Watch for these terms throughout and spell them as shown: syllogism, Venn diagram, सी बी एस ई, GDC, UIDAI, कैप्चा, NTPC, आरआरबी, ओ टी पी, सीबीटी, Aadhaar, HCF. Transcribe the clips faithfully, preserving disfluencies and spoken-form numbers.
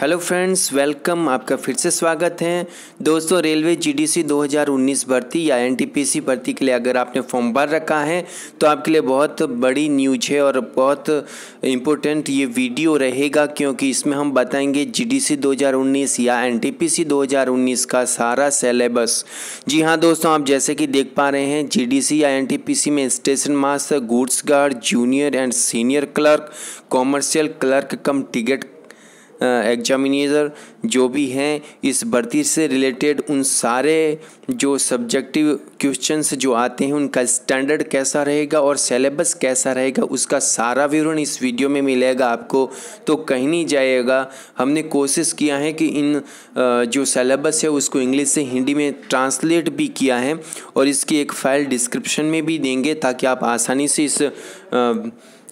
Hello friends, welcome, आपका फिर से स्वागत है। दोस्तों, रेलवे जीडीसी दो हज़ार उन्नीस भर्ती या एनटीपीसी भर्ती के लिए अगर आपने फॉर्म भर रखा है तो आपके लिए बहुत बड़ी न्यूज है और बहुत इम्पोर्टेंट ये वीडियो रहेगा, क्योंकि इसमें हम बताएंगे जीडीसी दो हज़ार उन्नीस या एनटीपीसी दो हज़ार उन्नीस का सारा सिलेबस। जी हाँ दोस्तों, आप जैसे कि देख पा रहे हैं, जीडीसी या एनटीपीसी में station master, goods guard, junior and senior clerk, commercial clerk cum ticket examiner जो भी हैं, इस भर्ती से रिलेटेड उन सारे जो सब्जेक्टिव क्वेश्चंस जो आते हैं उनका स्टैंडर्ड कैसा रहेगा और सिलेबस कैसा रहेगा, उसका सारा विवरण इस वीडियो में मिलेगा आपको। तो कहीं नहीं जाएगा, हमने कोशिश किया है कि इन जो सिलेबस है उसको इंग्लिश से हिंदी में ट्रांसलेट भी किया है और इसकी एक फ़ाइल डिस्क्रिप्शन में भी देंगे ताकि आप आसानी से इस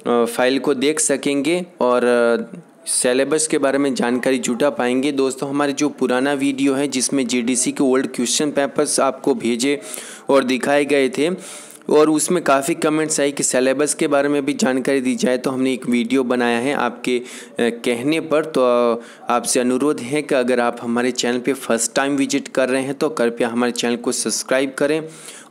फाइल को देख सकेंगे और सिलेबस के बारे में जानकारी जुटा पाएंगे। दोस्तों, हमारे जो पुराना वीडियो है जिसमें जीडीसी के ओल्ड क्वेश्चन पेपर्स आपको भेजे और दिखाए गए थे और उसमें काफ़ी कमेंट्स आई कि सिलेबस के बारे में भी जानकारी दी जाए, तो हमने एक वीडियो बनाया है आपके कहने पर। तो आपसे अनुरोध है कि अगर आप हमारे चैनल पे फर्स्ट टाइम विजिट कर रहे हैं तो कृपया हमारे चैनल को सब्सक्राइब करें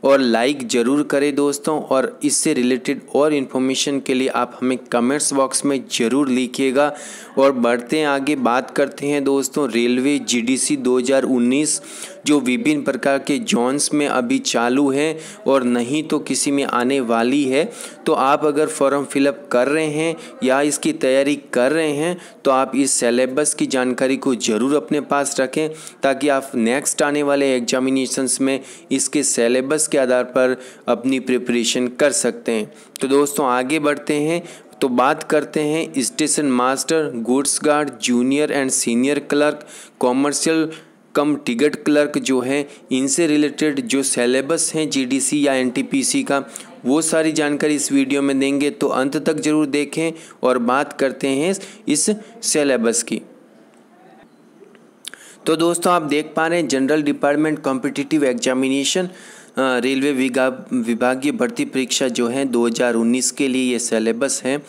और लाइक ज़रूर करें दोस्तों, और इससे रिलेटेड और इन्फॉर्मेशन के लिए आप हमें कमेंट्स बॉक्स में ज़रूर लिखिएगा। और बढ़ते हैं आगे, बात करते हैं दोस्तों रेलवे जीडीसी दो हज़ार उन्नीस जो विभिन्न प्रकार के जोन्स में अभी चालू है और नहीं तो किसी में आने वाली है। तो आप अगर फॉर्म फिलअप कर रहे हैं या इसकी तैयारी कर रहे हैं तो आप इस सिलेबस की जानकारी को ज़रूर अपने पास रखें ताकि आप नेक्स्ट आने वाले एग्जामिनेशंस में इसके सिलेबस के आधार पर अपनी प्रिपरेशन कर सकते हैं। तो दोस्तों, आगे बढ़ते हैं तो बात करते हैं station master, goods guard, junior and senior clerk, commercial cum ticket clerk जो हैं, इनसे रिलेटेड जो सिलेबस हैं जीडीसी या एनटीपीसी का, वो सारी जानकारी इस वीडियो में देंगे। तो अंत तक जरूर देखें और बात करते हैं इस सिलेबस की। तो दोस्तों, आप देख पा रहे हैं general department competitive examination railway विभागीय भर्ती परीक्षा जो है दो हज़ार उन्नीस के लिए ये सिलेबस है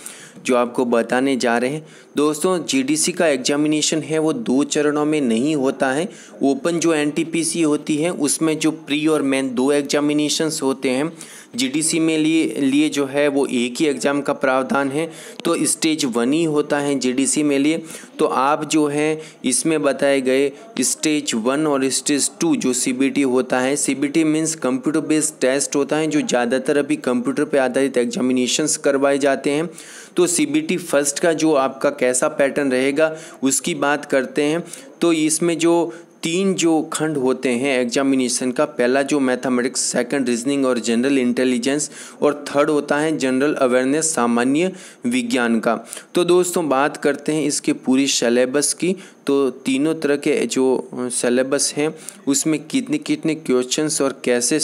जो आपको बताने जा रहे हैं। दोस्तों, जीडीसी का एग्जामिनेशन है वो दो चरणों में नहीं होता है। ओपन जो एनटीपीसी होती है उसमें जो प्री और मेन दो एग्जामिनेशंस होते हैं, जीडीसी में लिए लिए जो है वो एक ही एग्ज़ाम का प्रावधान है, तो स्टेज वन ही होता है जीडीसी में लिए। तो आप जो है इसमें बताए गए स्टेज वन और स्टेज टू जो सीबीटी होता है, सीबीटी means computer based test होता है जो ज़्यादातर अभी कंप्यूटर पे आधारित एग्जामिनेशंस करवाए जाते हैं। तो सीबीटी फर्स्ट का जो आपका कैसा पैटर्न रहेगा उसकी बात करते हैं। तो इसमें जो तीन जो खंड होते हैं एग्जामिनेशन का, पहला जो मैथमेटिक्स, सेकंड रीजनिंग और जनरल इंटेलिजेंस, और थर्ड होता है जनरल अवेयरनेस, सामान्य विज्ञान का। तो दोस्तों, बात करते हैं इसके पूरी सिलेबस की। तो तीनों तरह के जो सिलेबस हैं उसमें कितने कितने क्वेश्चंस और कैसे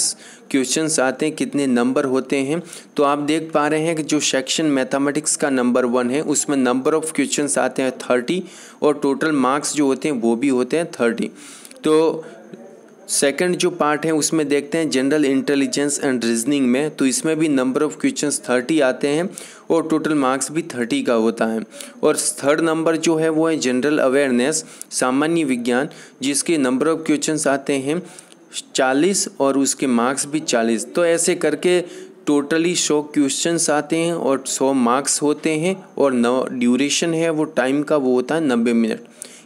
क्वेश्चंस आते हैं, कितने नंबर होते हैं। तो आप देख पा रहे हैं कि जो सेक्शन मैथमेटिक्स का नंबर वन है उसमें नंबर ऑफ क्वेश्चंस आते हैं थर्टी और टोटल मार्क्स जो होते हैं वो भी होते हैं थर्टी। तो सेकंड जो पार्ट है उसमें देखते हैं जनरल इंटेलिजेंस एंड रीजनिंग में, तो इसमें भी नंबर ऑफ क्वेश्चंस थर्टी आते हैं और टोटल मार्क्स भी थर्टी का होता है। और थर्ड नंबर जो है वो है जनरल अवेयरनेस, सामान्य विज्ञान, जिसके नंबर ऑफ क्वेश्चंस आते हैं चालीस और उसके मार्क्स भी चालीस। तो ऐसे करके टोटली सौ क्वेश्चंस आते हैं और सौ मार्क्स होते हैं और नौ ड्यूरेशन है वो टाइम का वो होता है नब्बे मिनट,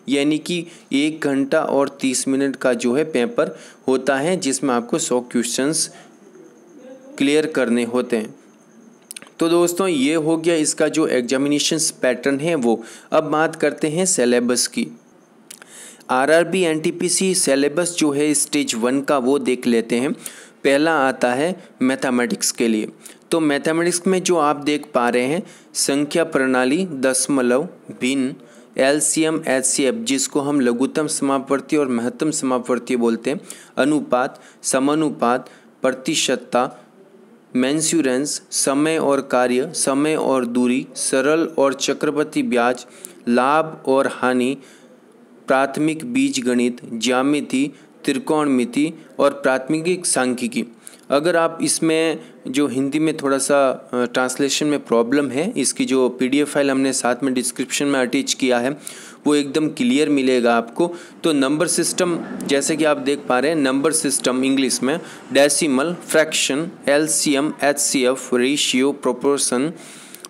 यानी कि एक घंटा और तीस मिनट का जो है पेपर होता है जिसमें आपको सौ क्वेश्चंस क्लियर करने होते हैं। तो दोस्तों, ये हो गया इसका जो एग्जामिनेशन पैटर्न है वो। अब बात करते हैं सिलेबस की। आरआरबी एनटीपीसी सिलेबस जो है स्टेज वन का वो देख लेते हैं। पहला आता है मैथमेटिक्स के लिए। तो मैथमेटिक्स में जो आप देख पा रहे हैं, संख्या प्रणाली, दशमलव, भिन्न, एलसीएम, एचसीएफ जिसको हम लघुतम समापवर्ती और महत्तम समापवर्ती बोलते हैं, अनुपात, समानुपात, प्रतिशतता, मेंसुरेंस, समय और कार्य, समय और दूरी, सरल और चक्रवर्ती ब्याज, लाभ और हानि, प्राथमिक बीजगणित, ज्यामिति, त्रिकोणमिति और प्राथमिक सांख्यिकी। अगर आप इसमें जो हिंदी में थोड़ा सा ट्रांसलेशन में प्रॉब्लम है, इसकी जो पीडीएफ फाइल हमने साथ में डिस्क्रिप्शन में अटैच किया है वो एकदम क्लियर मिलेगा आपको। तो नंबर सिस्टम जैसे कि आप देख पा रहे हैं, नंबर सिस्टम इंग्लिश में decimal, fraction, LCM, HCF, ratio, proportion,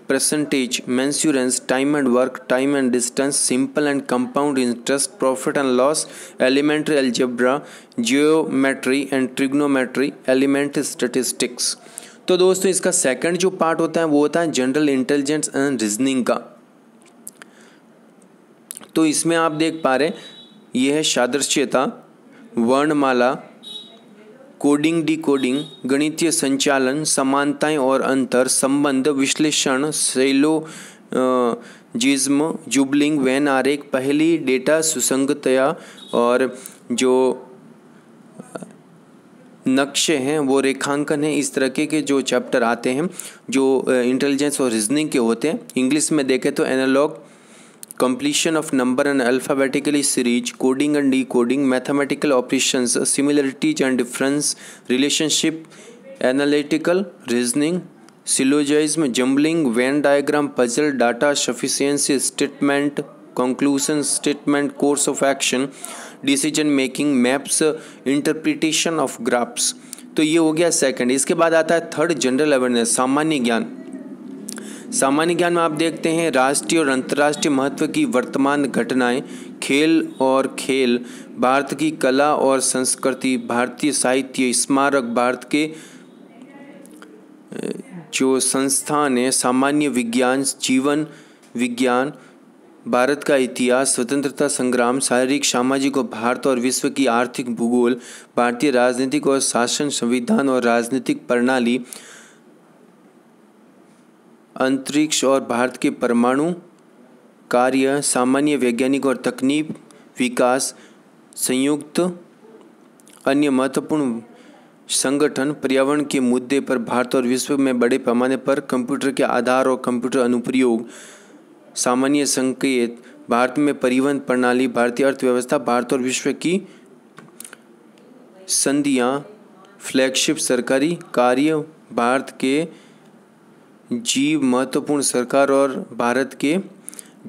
percentage, mensuration, time and work, time and distance, simple and compound interest, profit and loss, elementary algebra, geometry and trigonometry, elementary statistics. तो दोस्तों इसका second जो part होता है वो होता है जनरल इंटेलिजेंस एंड रीजनिंग का। तो इसमें आप देख पा रहे यह है सादृश्यता, वर्णमाला, कोडिंग, डिकोडिंग, गणितीय संचालन, समानताएं और अंतर, संबंध विश्लेषण, सैलोजिज्म, जुबलिंग, वेन आरेख, पहली, डेटा सुसंगतया, और जो नक्शे हैं वो रेखांकन है। इस तरह के जो चैप्टर आते हैं जो इंटेलिजेंस और रीजनिंग के होते हैं। इंग्लिश में देखें तो analogue, completion of number and alphabetically series, coding and decoding, mathematical operations, similarities and difference, relationship, analytical reasoning, syllogism, jumbling, Venn diagram, puzzle, data sufficiency, statement, conclusion statement, course of action, decision making, maps, interpretation of graphs। तो ये हो गया second. इसके बाद आता है third, general awareness, सामान्य ज्ञान। सामान्य ज्ञान में आप देखते हैं राष्ट्रीय और अंतर्राष्ट्रीय महत्व की वर्तमान घटनाएं, खेल और खेल, भारत की कला और संस्कृति, भारतीय साहित्य, स्मारक, भारत के जो संस्थान है, सामान्य विज्ञान, जीवन विज्ञान, भारत का इतिहास, स्वतंत्रता संग्राम, शारीरिक, सामाजिक और भारत और विश्व की आर्थिक भूगोल, भारतीय राजनीतिक और शासन, संविधान और राजनीतिक प्रणाली, अंतरिक्ष और भारत के परमाणु कार्य, सामान्य वैज्ञानिक और तकनीक विकास, संयुक्त अन्य महत्वपूर्ण संगठन, पर्यावरण के मुद्दे पर भारत और विश्व में बड़े पैमाने पर कंप्यूटर के आधार और कंप्यूटर अनुप्रयोग, सामान्य संकेत, भारत में परिवहन प्रणाली, भारतीय अर्थव्यवस्था, भारत और विश्व की संधियाँ, फ्लैगशिप सरकारी कार्य, भारत के जीव, महत्वपूर्ण सरकार और भारत के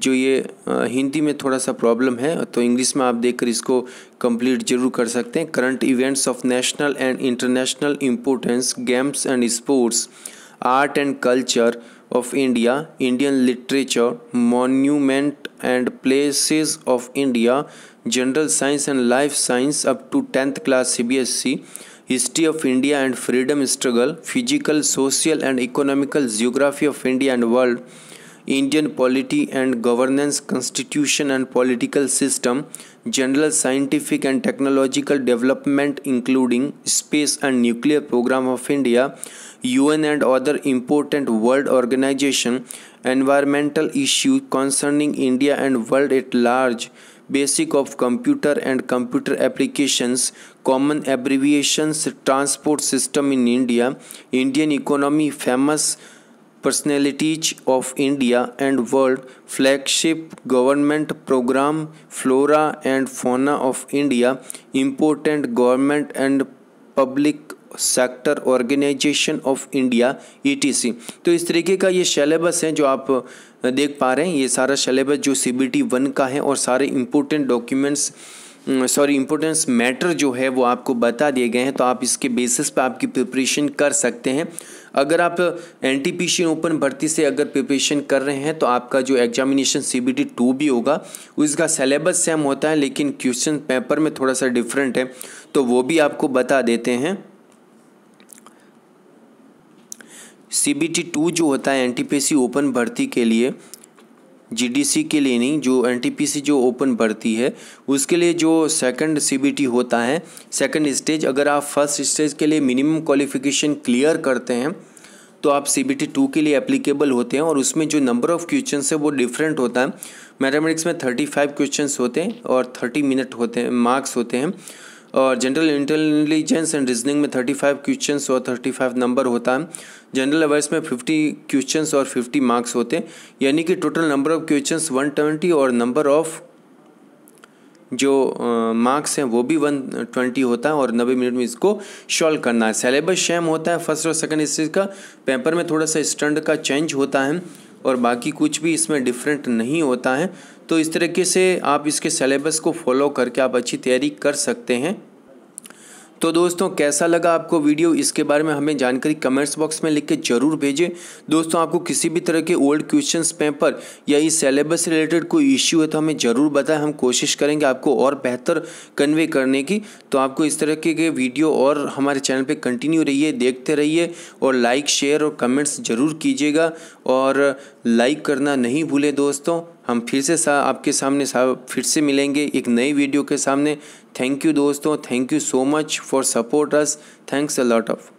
जो ये आ, हिंदी में थोड़ा सा प्रॉब्लम है तो इंग्लिश में आप देखकर इसको कंप्लीट जरूर कर सकते हैं। Current events of national and international importance, games and sports, art and culture of India, Indian literature, monument and places of India, general science and life science up to tenth class सी बी एस ई, history of India and freedom struggle, physical, social and economical geography of India and world, Indian polity and governance, constitution and political system, general scientific and technological development including space and nuclear programme of India, UN and other important world organisation, environmental issue concerning India and world at large, basic of computer and computer applications, common abbreviations, transport system in India, Indian economy, famous personalities of India and world, flagship government programme, flora and fauna of India, important government and public sector organisation of India, E T C. तो इस तरीके का ये syllabus है जो आप देख पा रहे हैं। ये सारा सिलेबस जो सीबीटी वन का है और सारे important documents sorry importance matter जो है वो आपको बता दिए गए हैं। तो आप इसके बेसिस पे आपकी प्रिपरेशन कर सकते हैं। अगर आप N T P C open भर्ती से अगर प्रिपरेशन कर रहे हैं तो आपका जो एग्जामिनेशन सीबीटी टू भी होगा उसका सिलेबस सेम होता है, लेकिन क्वेश्चन पेपर में थोड़ा सा डिफरेंट है, तो वो भी आपको बता देते हैं। सीबीटी टू जो होता है N T P C open भर्ती के लिए, जी डी सी के लिए नहीं, जो एन टी पी सी जो ओपन भर्ती है उसके लिए जो सेकंड सीबीटी होता है, सेकंड स्टेज, अगर आप फर्स्ट स्टेज के लिए मिनिमम क्वालिफिकेशन क्लियर करते हैं तो आप सीबीटी टू के लिए एप्लीकेबल होते हैं। और उसमें जो नंबर ऑफ क्वेश्चन है वो डिफरेंट होता है। मैथमेटिक्स में थर्टी फाइव क्वेश्चन होते हैं और थर्टी मिनट होते हैं, मार्क्स होते हैं। और जनरल इंटेलिजेंस एंड रीजनिंग में थर्टी फाइव क्वेश्चंस और थर्टी फाइव नंबर होता है। जनरल अवेयर्स में फिफ्टी क्वेश्चंस और फिफ्टी मार्क्स होते हैं, यानी कि total number of questions one twenty और नंबर ऑफ जो मार्क्स हैं वो भी एक सौ बीस होता है और नब्बे मिनट में इसको सॉल्व करना है। सिलेबस सेम होता है फर्स्ट और सेकंड हिस्ट्री का, पेपर में थोड़ा सा स्टैंडर्ड का चेंज होता है और बाकी कुछ भी इसमें डिफरेंट नहीं होता है। तो इस तरीके से आप इसके सिलेबस को फॉलो करके आप अच्छी तैयारी कर सकते हैं। तो दोस्तों कैसा लगा आपको वीडियो, इसके बारे में हमें जानकारी कमेंट्स बॉक्स में लिख के ज़रूर भेजें। दोस्तों आपको किसी भी तरह के ओल्ड क्वेश्चंस पेपर या इस सिलेबस से रिलेटेड कोई इश्यू है तो हमें ज़रूर बताएं, हम कोशिश करेंगे आपको और बेहतर कन्वे करने की। तो आपको इस तरह के वीडियो और हमारे चैनल पर कंटिन्यू रहिए, देखते रहिए और लाइक शेयर और कमेंट्स ज़रूर कीजिएगा और लाइक करना नहीं भूलें। दोस्तों हम फिर से सा, आपके सामने सा, फिर से मिलेंगे एक नई वीडियो के सामने। थैंक यू दोस्तों, thank you so much for support us, thanks a lot of.